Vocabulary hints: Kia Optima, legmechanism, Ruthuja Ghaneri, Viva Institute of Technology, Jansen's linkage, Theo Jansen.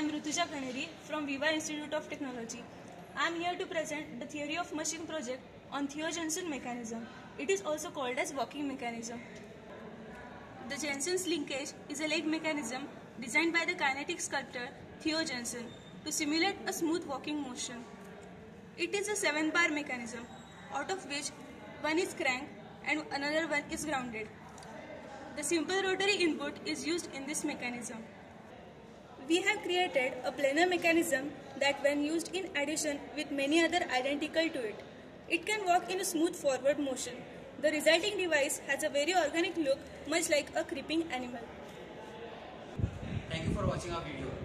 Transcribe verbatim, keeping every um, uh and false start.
am Ruthuja Ghaneri from Viva Institute of Technology. I am here to present the theory of machine project on Theo Jansen mechanism. It is also called as walking mechanism. The Jansen's linkage is a leg mechanism designed by the kinetic sculptor Theo Jansen to simulate a smooth walking motion. It is a seven bar mechanism, out of which one is cranked and another one is grounded. The simple rotary input is used in this mechanism. We have created a planar mechanism that when used in addition with many other identical to it, it can walk in a smooth forward motion. The resulting device has a very organic look, much like a creeping animal. Thank you for watching our video.